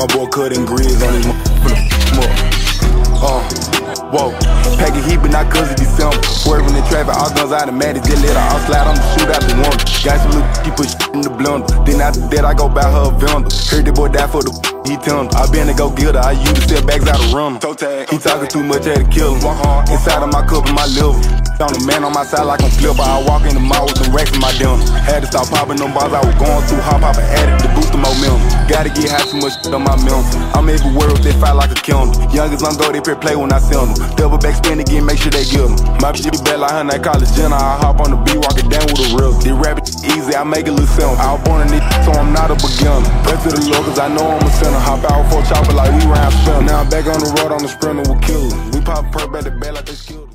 my boy cutting grizz on his whoa, packing heat, but not cause of December. Swerving in traffic, all guns automatic. Just let her all slide, I'ma shoot out the one. Got some little, she put shit in the blender. Then after that, I go buy her a vendor. Heard that boy die for the he tellin'. I been to go get her, I used to sell bags out of rum. He talking too much, had to kill him. Inside of my cup and my liver. Found a man on my side like I'm flipper. I walk in the mall with some racks in my dinner. Had to stop popping them bars, I was going too hot, poppin' added to boost the momentum. Gotta get high, too much shit on my memory. I'm everywhere with that fight like a candle. Youngest on go, they pay play when I sell them. Double back spin again, make sure they get them. My shit be bad like her like college Jenner. I hop on the beat, walk it down with a real. This rap is easy, I make it look simple. I was born in this, so I'm not a beginner. Pray to the Lord, cause I know I'm a sinner. Hop out for a chopper like we round spin. Now I'm back on the road on the sprinter with killers. We pop perp at the bed like they skilled.